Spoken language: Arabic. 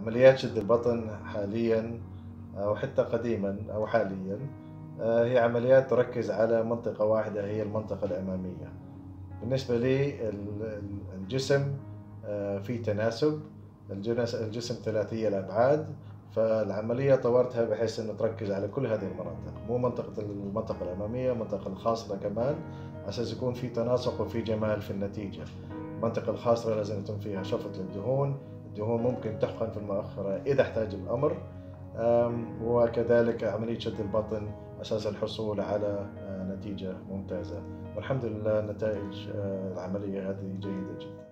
عمليات شد البطن حاليا أو حتى قديما أو حاليا هي عمليات تركز على منطقة واحدة هي المنطقة الأمامية. بالنسبة لي الجسم في تناسب، الجسم ثلاثي الأبعاد، فالعملية طورتها بحيث أن تركز على كل هذه المناطق، مو المنطقة الأمامية، المنطقة الخاصة كمان، أساس يكون في تناسق وفي جمال في النتيجة. المنطقة الخاصة لازم يتم فيها شفط للدهون، الدهون ممكن تحقن في المؤخرة إذا احتاج الأمر، وكذلك عملية شد البطن أساس الحصول على نتيجة ممتازة، والحمد لله نتائج العملية هذه جيدة جدا.